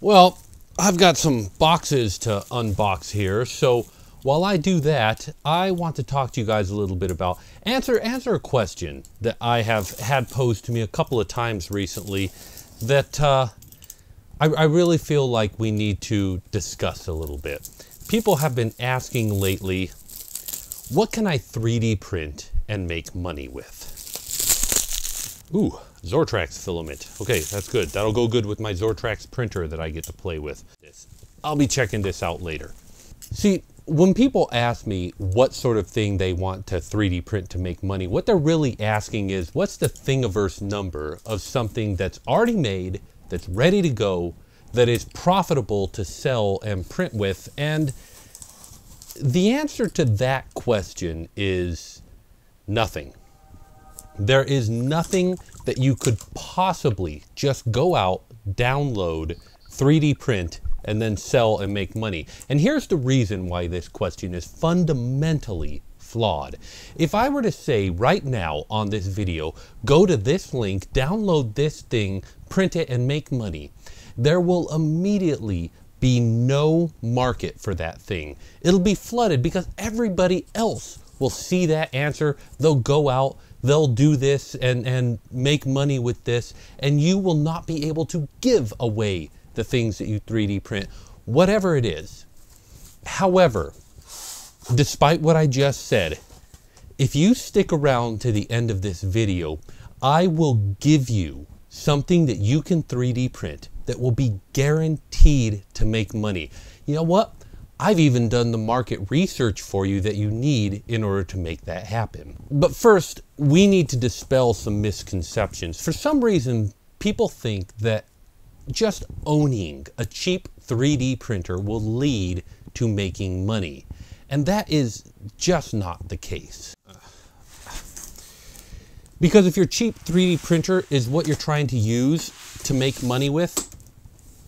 Well, I've got some boxes to unbox here, so while I do that, I want to talk to you guys a little bit about, answer a question that I have had posed to me a couple of times recently that I really feel like we need to discuss a little bit. People have been asking lately, what can I 3D print and make money with? Ooh. Zortrax filament. Okay, that's good. That'll go good with my Zortrax printer that I get to play with. I'll be checking this out later. See, when people ask me what sort of thing they want to 3D print to make money, what they're really asking is, what's the Thingiverse number of something that's already made, that's ready to go, that is profitable to sell and print with? And the answer to that question is nothing. There is nothing that you could possibly just go out, download, 3D print, and then sell and make money. And here's the reason why this question is fundamentally flawed. If I were to say right now on this video, go to this link, download this thing, print it, and make money, there will immediately be no market for that thing. It'll be flooded because everybody else will see that answer. They'll go out, they'll do this and make money with this, and you will not be able to give away the things that you 3D print, whatever it is. However, despite what I just said, if you stick around to the end of this video, I will give you something that you can 3D print that will be guaranteed to make money. You know what? I've even done the market research for you that you need in order to make that happen. But first, we need to dispel some misconceptions. For some reason, people think that just owning a cheap 3D printer will lead to making money. And that is just not the case. Because if your cheap 3D printer is what you're trying to use to make money with,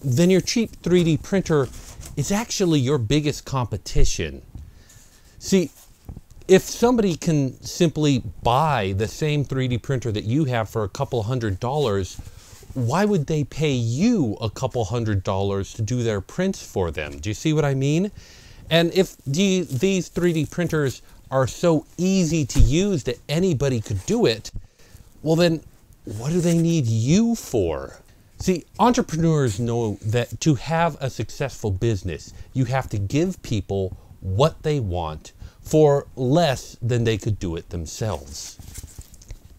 then your cheap 3D printer is actually your biggest competition. See, if somebody can simply buy the same 3D printer that you have for a couple $100, why would they pay you a couple $100 to do their prints for them? Do you see what I mean? And if these 3D printers are so easy to use that anybody could do it, well then, what do they need you for? See, entrepreneurs know that to have a successful business, you have to give people what they want for less than they could do it themselves.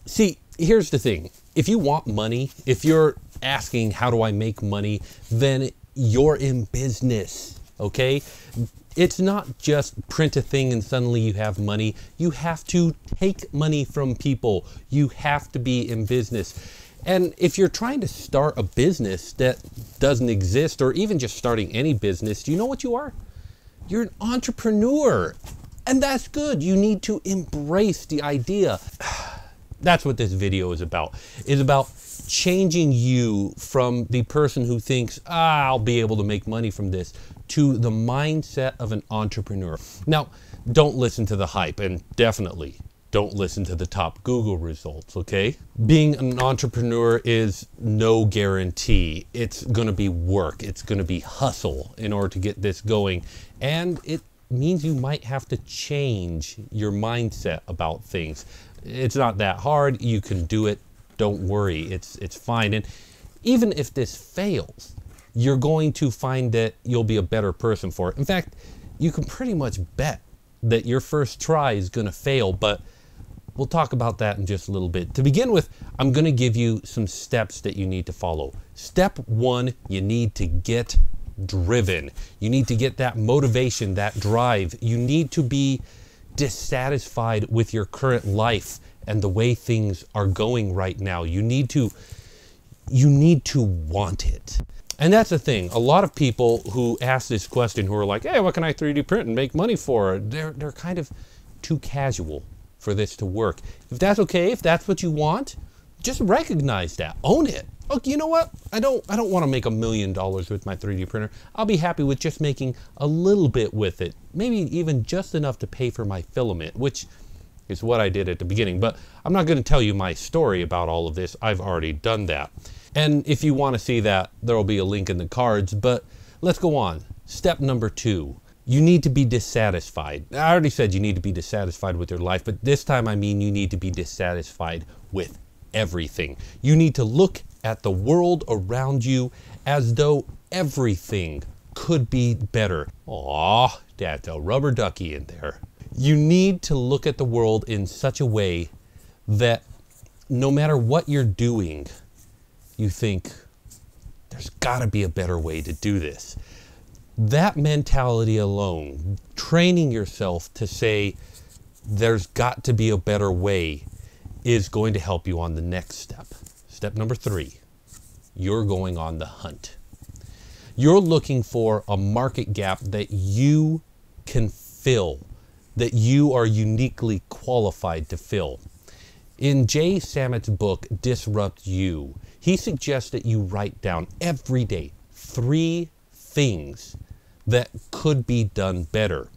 See, here's the thing. If you want money, if you're asking how do I make money, then you're in business, okay? It's not just print a thing and suddenly you have money. You have to take money from people. You have to be in business. And if you're trying to start a business that doesn't exist, or even just starting any business, do you know what you are? You're an entrepreneur, and that's good. You need to embrace the idea. That's what this video is about changing you from the person who thinks, I'll be able to make money from this, to the mindset of an entrepreneur. Now, don't listen to the hype, and definitely don't listen to the top Google results, okay? Being an entrepreneur is no guarantee. It's gonna be work, it's gonna be hustle in order to get this going. And it means you might have to change your mindset about things. It's not that hard, you can do it, don't worry, it's fine. And even if this fails, you're going to find that you'll be a better person for it. In fact, you can pretty much bet that your first try is gonna fail, but we'll talk about that in just a little bit. To begin with, I'm going to give you some steps that you need to follow. Step one, you need to get driven. You need to get that motivation, that drive. You need to be dissatisfied with your current life and the way things are going right now. You need to want it. And that's the thing. A lot of people who ask this question who are like, hey, what can I 3D print and make money for? They're kind of too casual for this to work. If that's okay, if that's what you want, just recognize that, own it. Look, you know what? I don't want to make $1 million with my 3D printer. I'll be happy with just making a little bit with it, maybe even just enough to pay for my filament, which is what I did at the beginning. But I'm not going to tell you my story about all of this. I've already done that. And if you want to see that, there will be a link in the cards. But let's go on. Step number 2. You need to be dissatisfied. I already said you need to be dissatisfied with your life, but this time I mean you need to be dissatisfied with everything. You need to look at the world around you as though everything could be better. Aw, that's a rubber ducky in there. You need to look at the world in such a way that no matter what you're doing, you think, there's gotta be a better way to do this. That mentality alone, training yourself to say, there's got to be a better way, is going to help you on the next step. Step number 3, you're going on the hunt. You're looking for a market gap that you can fill, that you are uniquely qualified to fill. In Jay Samit's book, Disrupt You, he suggests that you write down every day 3 things that could be done better.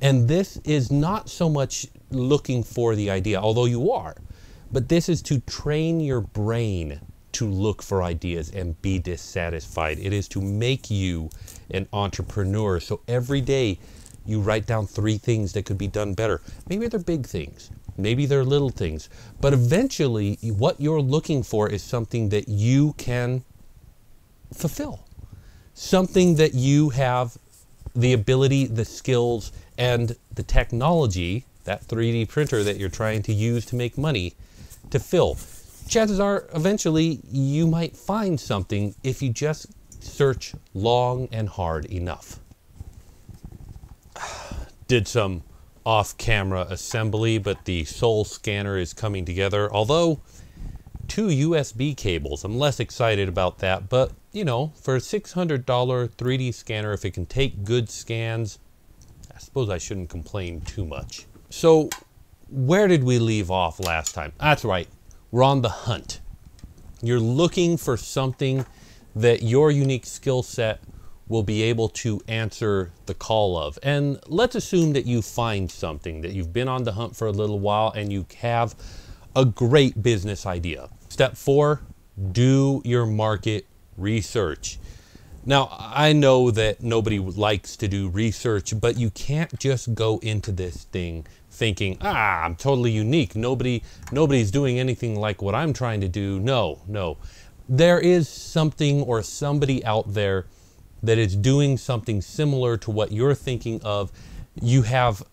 And this is not so much looking for the idea, although you are, but this is to train your brain to look for ideas and be dissatisfied. It is to make you an entrepreneur. So every day you write down 3 things that could be done better. Maybe they're big things, maybe they're little things, but eventually what you're looking for is something that you can fulfill. Something that you have the ability, the skills, and the technology, that 3D printer that you're trying to use to make money, to fill. Chances are, eventually, you might find something if you just search long and hard enough. Did some off-camera assembly, but the Sol Scanner is coming together, although 2 USB cables. I'm less excited about that, but you know, for a $600 3D scanner, if it can take good scans, I suppose I shouldn't complain too much. So where did we leave off last time? That's right, we're on the hunt. You're looking for something that your unique skill set will be able to answer the call of. And let's assume that you find something, that you've been on the hunt for a little while and you have a great business idea. Step 4, do your market research. Now, I know that nobody likes to do research, but you can't just go into this thing thinking, I'm totally unique. Nobody's doing anything like what I'm trying to do. No. There is something or somebody out there that is doing something similar to what you're thinking of. You have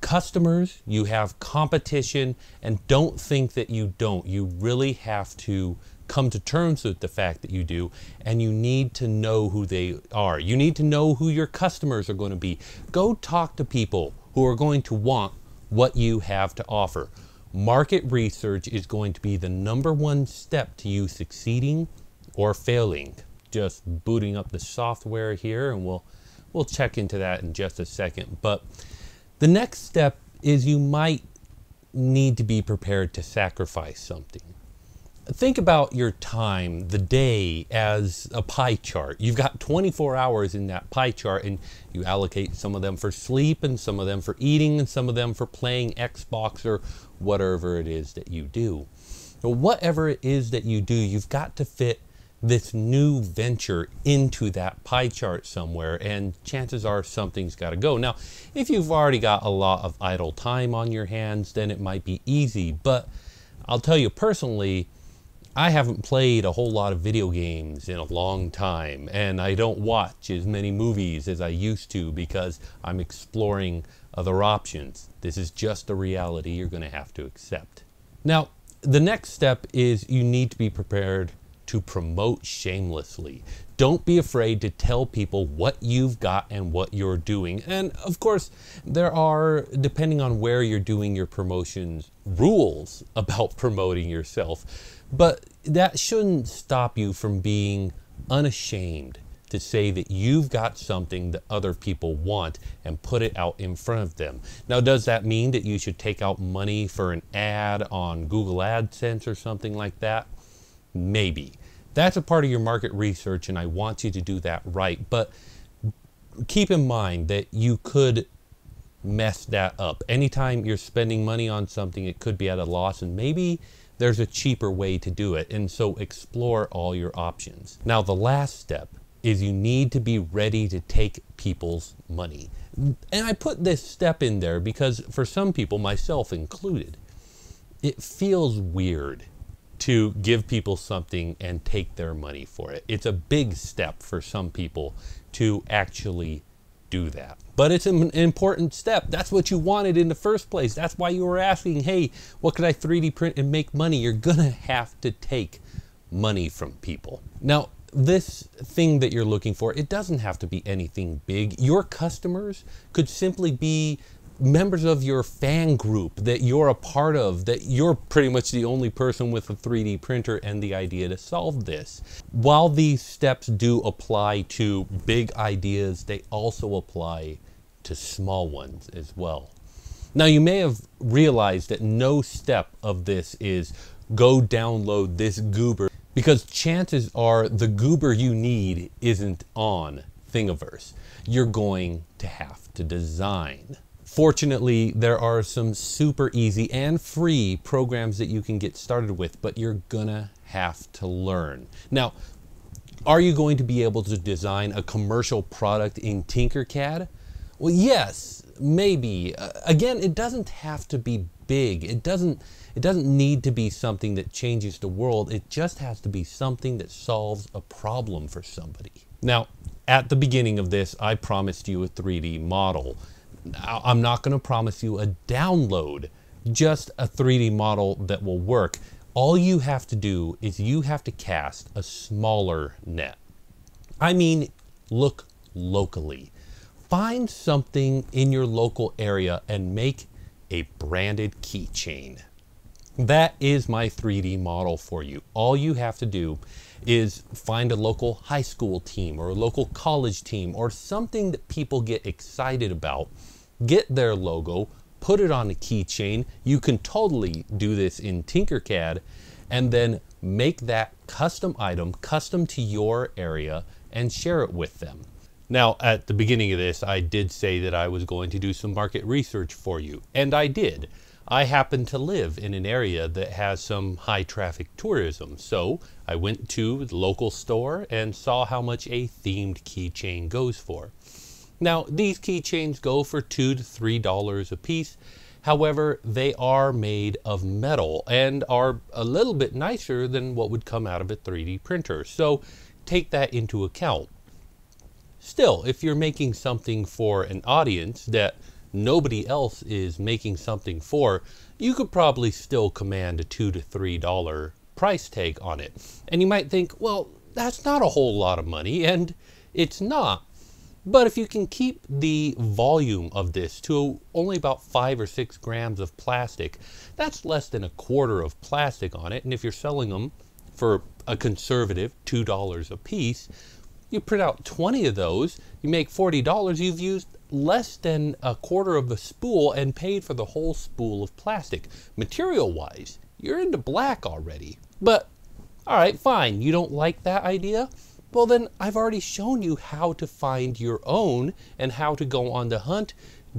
customers, you have competition, and don't think that you don't. You really have to come to terms with the fact that you do, and you need to know who they are. You need to know who your customers are going to be. Go talk to people who are going to want what you have to offer. Market research is going to be the number 1 step to you succeeding or failing. Just booting up the software here, and we'll check into that in just a second. But the next step is you might need to be prepared to sacrifice something. Think about your time, the day, as a pie chart. You've got 24 hours in that pie chart, and you allocate some of them for sleep, and some of them for eating, and some of them for playing Xbox or whatever it is that you do. So whatever it is that you do, you've got to fit this new venture into that pie chart somewhere, and chances are something's got to go. Now, if you've already got a lot of idle time on your hands, then it might be easy, but I'll tell you personally, I haven't played a whole lot of video games in a long time, and I don't watch as many movies as I used to because I'm exploring other options. This is just the reality you're going to have to accept. Now, the next step is you need to be prepared to promote shamelessly. Don't be afraid to tell people what you've got and what you're doing. And of course, there are, depending on where you're doing your promotions, rules about promoting yourself. But that shouldn't stop you from being unashamed to say that you've got something that other people want and put it out in front of them. Now, does that mean that you should take out money for an ad on Google AdSense or something like that? Maybe. That's a part of your market research, and I want you to do that right. But keep in mind that you could mess that up. Anytime you're spending money on something, it could be at a loss, and maybe there's a cheaper way to do it. And so explore all your options. Now, the last step is you need to be ready to take people's money. And I put this step in there because for some people, myself included, it feels weird to give people something and take their money for it. It's a big step for some people to actually do that. But it's an important step. That's what you wanted in the first place. That's why you were asking, hey, what could I 3D print and make money? You're gonna have to take money from people. Now, this thing that you're looking for, it doesn't have to be anything big. Your customers could simply be members of your fan group that you're a part of, that you're pretty much the only person with a 3D printer and the idea to solve this. While these steps do apply to big ideas, they also apply to small ones as well. Now, you may have realized that no step of this is go download this goober, because chances are the goober you need isn't on Thingiverse. You're going to have to design. Fortunately, there are some super easy and free programs that you can get started with, but you're gonna have to learn. Now, are you going to be able to design a commercial product in Tinkercad? Well, yes, maybe. Again, it doesn't have to be big. It doesn't need to be something that changes the world. It just has to be something that solves a problem for somebody. Now, at the beginning of this, I promised you a 3D model. I'm not going to promise you a download, just a 3D model that will work. All you have to do is you have to cast a smaller net. I mean, look locally. Find something in your local area and make a branded keychain. That is my 3D model for you. All you have to do is find a local high school team or a local college team or something that people get excited about. Get their logo, put it on a keychain. You can totally do this in Tinkercad, and then make that custom item custom to your area and share it with them. Now, at the beginning of this, I did say that I was going to do some market research for you, and I did. I happen to live in an area that has some high traffic tourism, so I went to the local store and saw how much a themed keychain goes for. Now, these keychains go for $2 to $3 a piece. However, they are made of metal and are a little bit nicer than what would come out of a 3D printer, so take that into account. Still, if you're making something for an audience that nobody else is making something for, you could probably still command a $2 to $3 price tag on it. And you might think, well, that's not a whole lot of money, and it's not. But if you can keep the volume of this to only about 5 or 6 grams of plastic, that's less than a quarter of plastic on it. And if you're selling them for a conservative $2 a piece, you print out 20 of those, you make $40, you've used less than a quarter of a spool and paid for the whole spool of plastic. Material wise, you're into black already. But all right, fine, you don't like that idea? Well, then I've already shown you how to find your own and how to go on the hunt.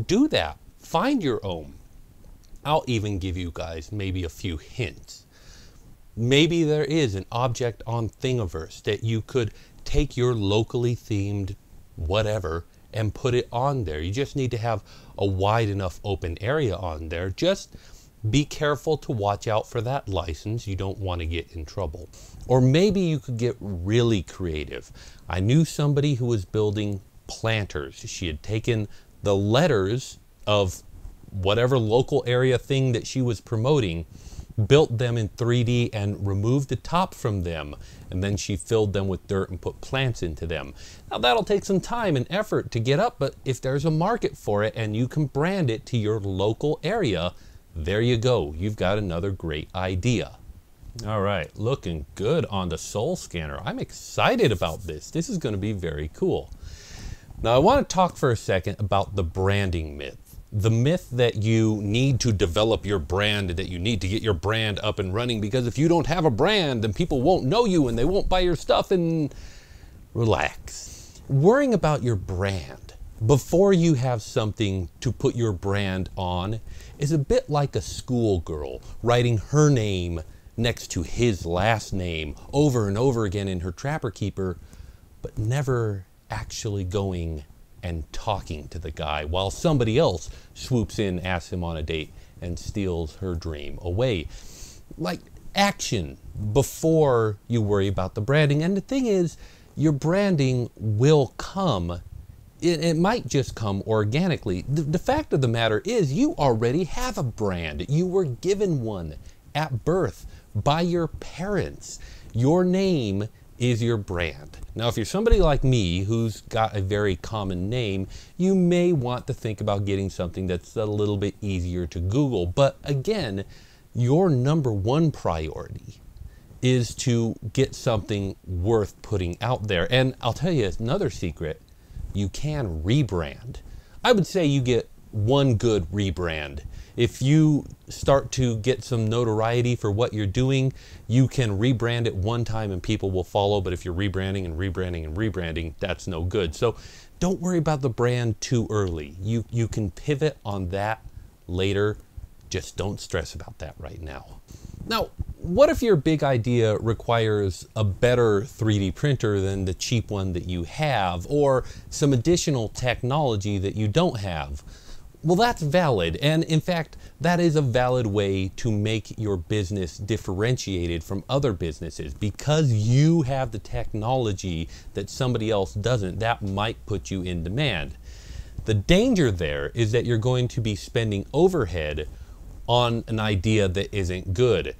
Do that, find your own. I'll even give you guys maybe a few hints. Maybe there is an object on Thingiverse that you could take your locally themed whatever and put it on there. You just need to have a wide enough open area on there. Just be careful to watch out for that license. You don't want to get in trouble. Or maybe you could get really creative. I knew somebody who was building planters. She had taken the letters of whatever local area thing that she was promoting, built them in 3D and removed the top from them, and then she filled them with dirt and put plants into them. Now, that'll take some time and effort to get up, but if there's a market for it and you can brand it to your local area, there you go. You've got another great idea. All right, looking good on the Sol Scanner. I'm excited about this. This is going to be very cool. Now, I want to talk for a second about the branding myth. The myth that you need to develop your brand, that you need to get your brand up and running, because if you don't have a brand, then people won't know you and they won't buy your stuff. And relax. Worrying about your brand Before you have something to put your brand on is a bit like a schoolgirl writing her name next to his last name over and over again in her Trapper Keeper, but never actually going and talking to the guy while somebody else swoops in, asks him on a date, and steals her dream away. Like, action before you worry about the branding. And the thing is, your branding will come. It might just come organically. The fact of the matter is you already have a brand. You were given one at birth by your parents. Your name is your brand. Now, if you're somebody like me who's got a very common name, you may want to think about getting something that's a little bit easier to Google. But again, your number one priority is to get something worth putting out there. And I'll tell you another secret, you can rebrand. I would say you get one good rebrand. If you start to get some notoriety for what you're doing, you can rebrand it one time and people will follow. But if you're rebranding and rebranding and rebranding, that's no good. So don't worry about the brand too early. You can pivot on that later. Just don't stress about that right now. Now, what if your big idea requires a better 3D printer than the cheap one that you have, or some additional technology that you don't have? Well, that's valid. And in fact, that is a valid way to make your business differentiated from other businesses. Because you have the technology that somebody else doesn't, that might put you in demand. The danger there is that you're going to be spending overhead on an idea that isn't good.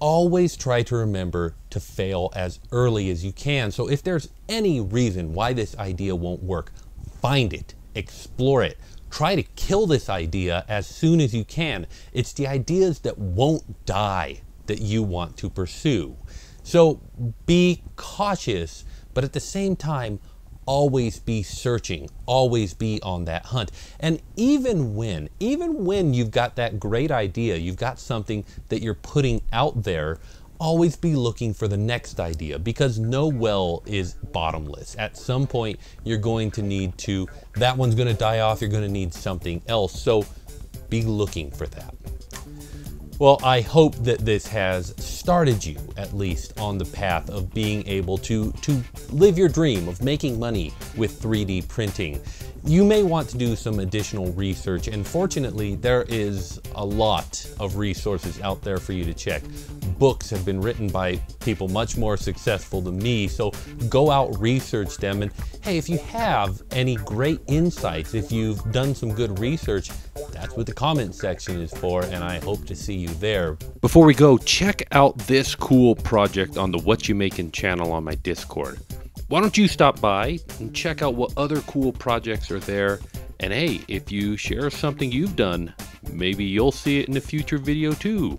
Always try to remember to fail as early as you can. So if there's any reason why this idea won't work, find it, explore it. Try to kill this idea as soon as you can. It's the ideas that won't die that you want to pursue. So be cautious, but at the same time, always be searching, always be on that hunt. And even when you've got that great idea, you've got something that you're putting out there, always be looking for the next idea, because no well is bottomless. At some point, you're going to need to, that one's gonna die off, you're gonna need something else. So be looking for that. Well, I hope that this has started you, at least, on the path of being able to live your dream of making money with 3D printing. You may want to do some additional research, and fortunately, there is a lot of resources out there for you to check. Books have been written by people much more successful than me, so go out, research them, and hey, if you have any great insights, if you've done some good research, that's what the comment section is for, and I hope to see you there. Before we go, check out this cool project on the What You Making channel on my Discord. Why don't you stop by and check out what other cool projects are there, and hey, if you share something you've done, maybe you'll see it in a future video too.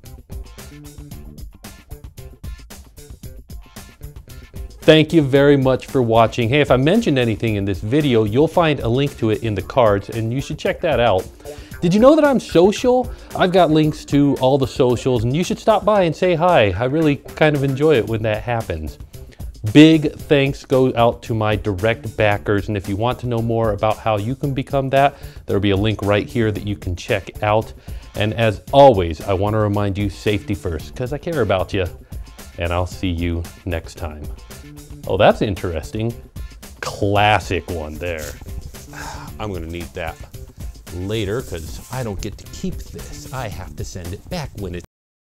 Thank you very much for watching. Hey, if I mentioned anything in this video, you'll find a link to it in the cards and you should check that out. Did you know that I'm social? I've got links to all the socials and you should stop by and say hi. I really kind of enjoy it when that happens. Big thanks go out to my direct backers. And if you want to know more about how you can become that, there'll be a link right here that you can check out. And as always, I want to remind you, safety first, because I care about you. And I'll see you next time. Oh, that's interesting. Classic one there. I'm gonna need that later because I don't get to keep this. I have to send it back when it's